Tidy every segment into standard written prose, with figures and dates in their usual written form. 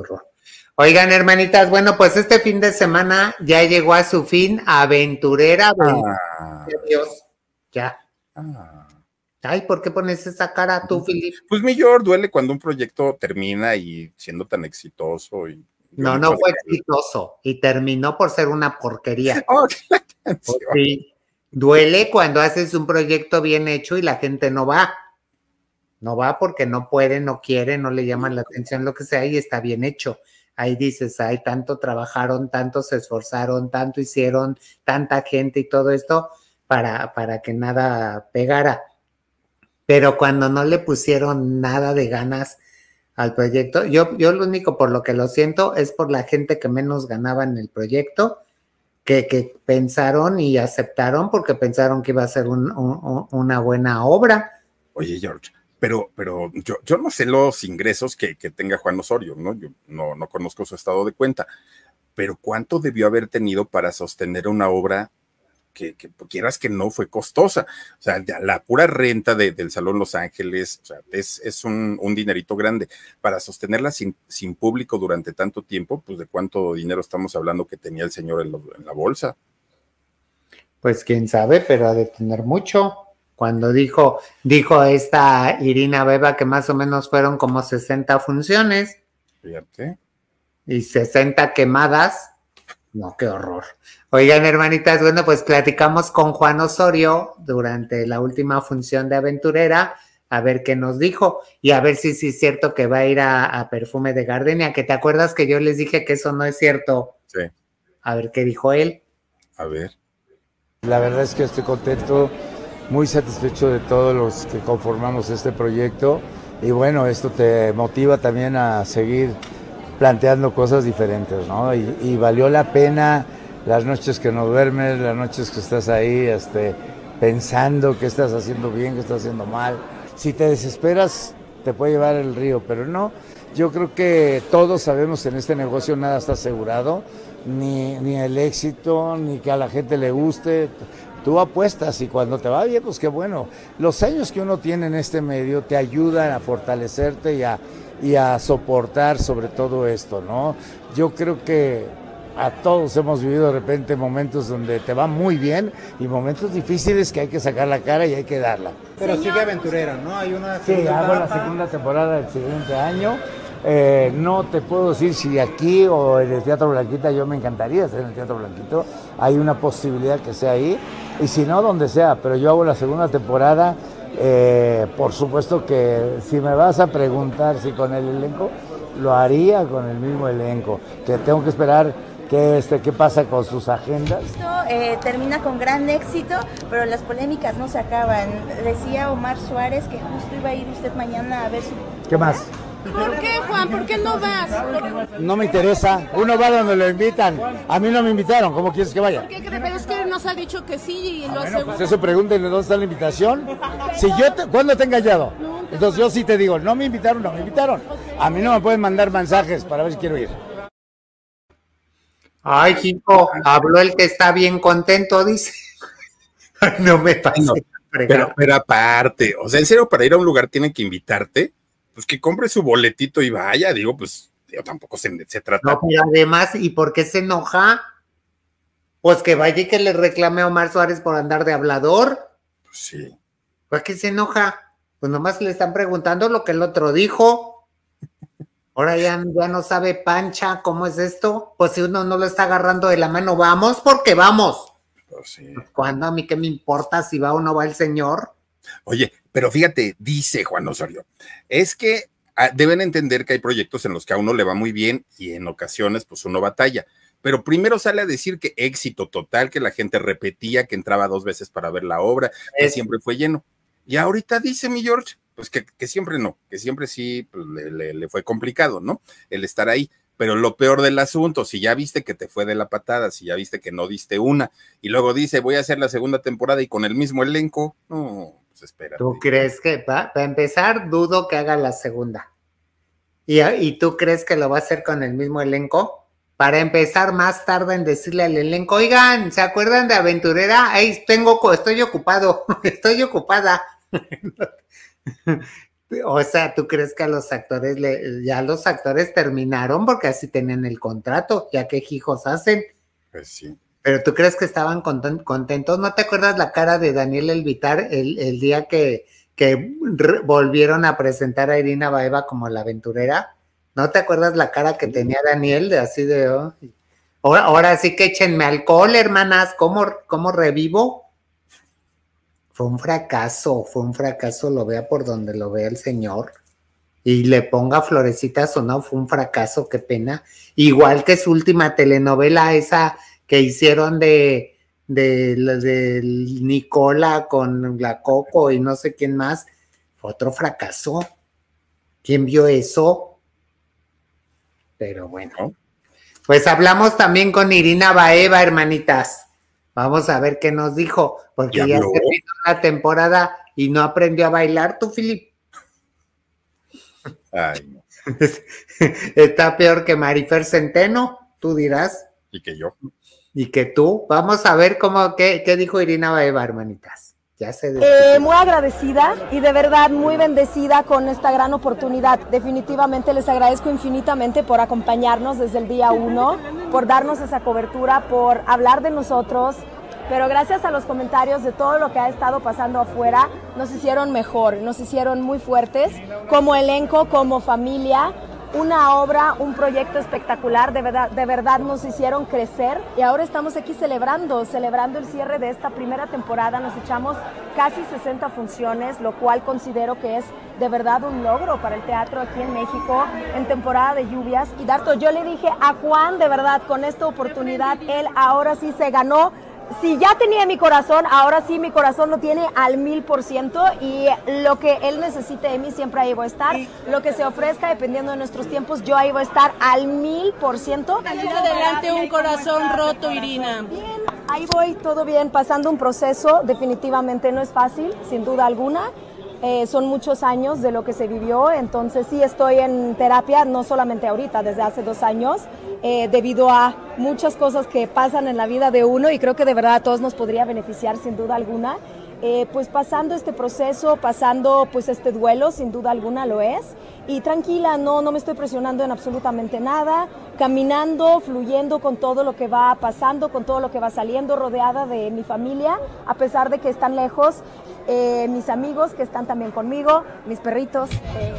horror. Oigan, hermanitas, bueno, pues este fin de semana ya llegó a su fin Aventurera. Dios, ya. Ay, ¿por qué pones esa cara tú, Filip? Pues mi George, duele cuando un proyecto termina y siendo tan exitoso. Y no, no fue exitoso y terminó por ser una porquería. Oh, pues, sí, duele cuando haces un proyecto bien hecho y la gente no va. No va porque no puede, no quiere, no le llaman la atención, lo que sea, y está bien hecho. Ahí dices, ay, tanto trabajaron, tanto se esforzaron, tanto hicieron, tanta gente y todo esto para que nada pegara. Pero cuando no le pusieron nada de ganas al proyecto, yo lo único por lo que lo siento es por la gente que menos ganaba en el proyecto, que pensaron y aceptaron porque pensaron que iba a ser una buena obra. Oye, George, pero yo no sé los ingresos que tenga Juan Osorio, ¿no? Yo no conozco su estado de cuenta, pero ¿cuánto debió haber tenido para sostener una obra que quieras que no fue costosa? O sea, la pura renta del Salón Los Ángeles, o sea, es un dinerito grande. Para sostenerla sin público durante tanto tiempo, pues ¿de cuánto dinero estamos hablando que tenía el señor en la bolsa? Pues quién sabe, pero ha de tener mucho. Cuando dijo esta Irina Baeva que más o menos fueron como 60 funciones. Fíjate. Y 60 quemadas. No, qué horror. Oigan, hermanitas, bueno, pues platicamos con Juan Osorio durante la última función de Aventurera, a ver qué nos dijo y a ver si sí es cierto que va a ir a Perfume de Gardenia, que te acuerdas que yo les dije que eso no es cierto. Sí. A ver qué dijo él. A ver. La verdad es que estoy contento. Muy satisfecho de todos los que conformamos este proyecto y bueno, esto te motiva también a seguir planteando cosas diferentes, ¿no? Y valió la pena las noches que no duermes, las noches que estás ahí pensando qué estás haciendo bien, qué estás haciendo mal. Si te desesperas, te puede llevar el río, pero no. Yo creo que todos sabemos que en este negocio nada está asegurado, ni el éxito, ni que a la gente le guste. Tú apuestas y cuando te va bien, pues qué bueno. Los años que uno tiene en este medio te ayudan a fortalecerte y a soportar sobre todo esto, ¿no? Yo creo que a todos hemos vivido de repente momentos donde te va muy bien y momentos difíciles que hay que sacar la cara y hay que darla. Pero sigue Aventurera, ¿no? Hay una segunda etapa. Hago la segunda temporada del siguiente año. No te puedo decir si aquí o en el Teatro Blanquita, yo me encantaría hacer en el Teatro Blanquito, hay una posibilidad que sea ahí, y si no, donde sea, pero yo hago la segunda temporada, por supuesto que si me vas a preguntar si con el elenco, lo haría con el mismo elenco, que tengo que esperar qué pasa con sus agendas. Esto termina con gran éxito, pero las polémicas no se acaban. Decía Omar Suárez que justo iba a ir usted mañana a ver su... ¿Qué más? ¿Por qué, Juan? ¿Por qué no vas? No me interesa. Uno va donde lo invitan. A mí no me invitaron. ¿Cómo quieres que vaya? Pero es que nos ha dicho que sí y lo aseguro. Pues eso pregúntenle dónde está la invitación. Si yo ¿cuándo te he engañado? Entonces yo sí te digo, no me invitaron, no me invitaron. A mí no me pueden mandar mensajes para ver si quiero ir. Ay, Jico, habló el que está bien contento, dice. Ay, no me pasa. No, pero aparte, o sea, en serio, para ir a un lugar tienen que invitarte. Pues que compre su boletito y vaya, digo, pues yo tampoco se trata. No, pero además, ¿y por qué se enoja? Pues que vaya y que le reclame a Omar Suárez por andar de hablador. Pues sí. ¿Por qué se enoja? Pues nomás le están preguntando lo que el otro dijo. Ahora ya no sabe Pancha cómo es esto. Pues si uno no lo está agarrando de la mano, vamos porque vamos. Pues sí. Cuando a mí qué me importa si va o no va el señor. Oye, pero fíjate, dice Juan Osorio, es que deben entender que hay proyectos en los que a uno le va muy bien y en ocasiones pues uno batalla, pero primero sale a decir que éxito total, que la gente repetía, que entraba 2 veces para ver la obra, que siempre fue lleno. Y ahorita dice mi George, pues que siempre no, que siempre sí pues, le fue complicado, ¿no? El estar ahí. Pero lo peor del asunto, si ya viste que te fue de la patada, si ya viste que no diste una, y luego dice, voy a hacer la segunda temporada y con el mismo elenco, no, pues espérate. ¿Tú crees que va? Para empezar, dudo que haga la segunda. ¿Y tú crees que lo va a hacer con el mismo elenco? Para empezar, más tarde en decirle al elenco, oigan, ¿se acuerdan de Aventurera? Ahí estoy ocupado, estoy ocupada. O sea, ¿tú crees que a los actores, ya los actores terminaron porque así tenían el contrato? Ya que hijos hacen. Pues sí. Pero ¿tú crees que estaban contentos? ¿No te acuerdas la cara de Daniel Elvitar el día que volvieron a presentar a Irina Baeva como la aventurera? ¿No te acuerdas la cara que tenía Daniel de así de... Oh, ahora sí que échenme alcohol, hermanas, ¿cómo revivo? Fue un fracaso, lo vea por donde lo vea el señor. Y le ponga florecitas o no, fue un fracaso, qué pena. Igual que su última telenovela, esa que hicieron de Nicola con la Coco y no sé quién más, fue otro fracaso. ¿Quién vio eso? Pero bueno, pues hablamos también con Irina Baeva, hermanitas. Vamos a ver qué nos dijo, porque ya se terminó la temporada y no aprendió a bailar, tú, Filip. Ay, no. Está peor que Marifer Centeno, tú dirás. Y que yo. Y que tú. Vamos a ver qué dijo Irina Baeva, hermanitas. Ya se muy agradecida y de verdad muy bendecida con esta gran oportunidad. Definitivamente les agradezco infinitamente por acompañarnos desde el día 1, por darnos esa cobertura, por hablar de nosotros, pero gracias a los comentarios de todo lo que ha estado pasando afuera, nos hicieron mejor, nos hicieron muy fuertes como elenco, como familia. Una obra, un proyecto espectacular, de verdad nos hicieron crecer y ahora estamos aquí celebrando el cierre de esta primera temporada. Nos echamos casi 60 funciones, lo cual considero que es de verdad un logro para el teatro aquí en México en temporada de lluvias. Y Darto, yo le dije a Juan, de verdad, con esta oportunidad, él ahora sí se ganó. Si ya tenía mi corazón, ahora sí mi corazón lo tiene al 1000% y lo que él necesite de mí siempre ahí voy a estar. Lo que se ofrezca dependiendo de nuestros tiempos, yo ahí voy a estar al 1000%. Saliste adelante un corazón roto, Irina. Bien, ahí voy, todo bien, pasando un proceso, definitivamente no es fácil, sin duda alguna. Son muchos años de lo que se vivió, entonces sí estoy en terapia, no solamente ahorita, desde hace 2 años, debido a muchas cosas que pasan en la vida de uno y creo que de verdad a todos nos podría beneficiar sin duda alguna. Pues pasando este proceso, pasando pues este duelo, sin duda alguna lo es, y tranquila, no me estoy presionando en absolutamente nada, caminando, fluyendo con todo lo que va pasando, con todo lo que va saliendo, rodeada de mi familia, a pesar de que están lejos, mis amigos que están también conmigo, mis perritos.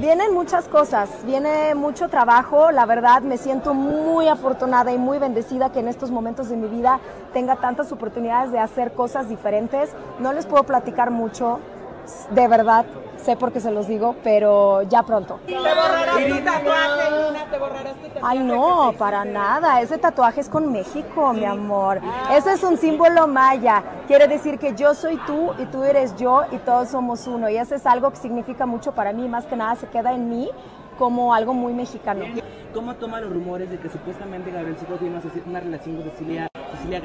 Vienen muchas cosas, viene mucho trabajo, la verdad me siento muy afortunada y muy bendecida que en estos momentos de mi vida tenga tantas oportunidades de hacer cosas diferentes. No les puedo platicar mucho, de verdad, sé por qué se los digo, pero ya pronto. ¿Te borrarás tu tatuaje, Irina? ¿Te borrarás tu tatuaje? Ay, no, para nada. Ese tatuaje es con México, sí, mi amor. Ese es un símbolo maya. Quiere decir que yo soy tú y tú eres yo y todos somos uno. Y eso es algo que significa mucho para mí. Más que nada se queda en mí como algo muy mexicano. ¿Cómo toma los rumores de que supuestamente Gabriel Soto tiene una relación con Cecilia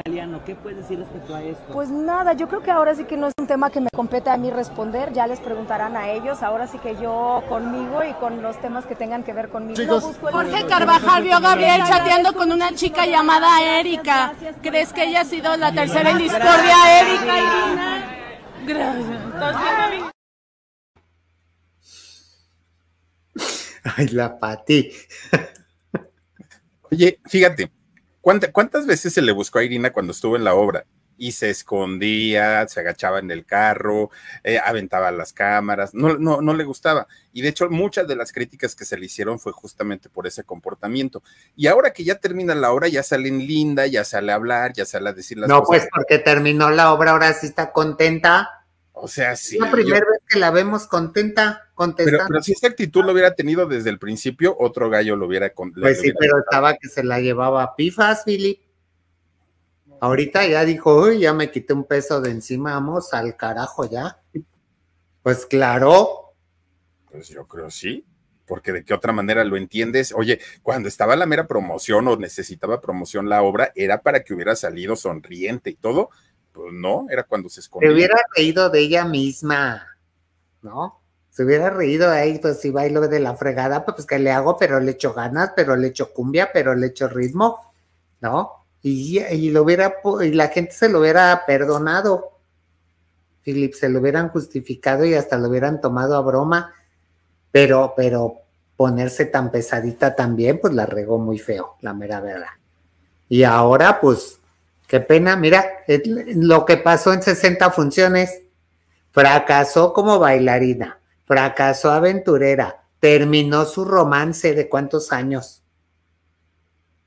Galeano? ¿Qué puedes decir respecto a esto? Pues nada, yo creo que ahora sí que no es un tema que me compete a mí responder, ya les preguntarán a ellos, ahora sí que yo conmigo y con los temas que tengan que ver conmigo. Chicos, no busco el... Jorge Carvajal vio a Gabriel chateando con una chica llamada Erika. ¿Crees que ella ha sido la tercera en discordia, Erika, Irina? Gracias. Ay, la Pati. Oye, fíjate, ¿cuántas veces se le buscó a Irina cuando estuvo en la obra? Y se escondía, se agachaba en el carro, aventaba las cámaras, no le gustaba. Y de hecho, muchas de las críticas que se le hicieron fue justamente por ese comportamiento. Y ahora que ya termina la obra, ya sale linda, ya sale a hablar, ya sale a decir las cosas. No, pues porque terminó la obra, ahora sí está contenta. O sea, sí. La primera vez que la vemos contenta, contestando. Pero si esta actitud lo hubiera tenido desde el principio, otro gallo lo hubiera contestado. Pues sí, pero estaba que se la llevaba a pifas, Filip. Ahorita ya dijo, uy, ya me quité un peso de encima, vamos al carajo ya. Pues claro. Pues yo creo sí, porque de qué otra manera lo entiendes. Oye, cuando estaba la mera promoción o necesitaba promoción la obra, era para que hubiera salido sonriente y todo. Pues no, era cuando se escondía. Se hubiera reído de ella misma, ¿no? Se hubiera reído de ahí, pues si bailo de la fregada, pues que le hago, pero le echo ganas, pero le echo cumbia, pero le echo ritmo, ¿no? Y la gente se lo hubiera perdonado, Filip, se lo hubieran justificado y hasta lo hubieran tomado a broma, pero ponerse tan pesadita también, pues la regó muy feo, la mera verdad. Y ahora, pues, qué pena, mira, lo que pasó en 60 funciones, fracasó como bailarina, fracasó aventurera, terminó su romance de cuántos años.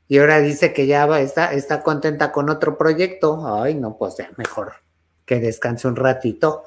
Y ahora dice que ya está contenta con otro proyecto. Ay, no, pues ya mejor que descanse un ratito.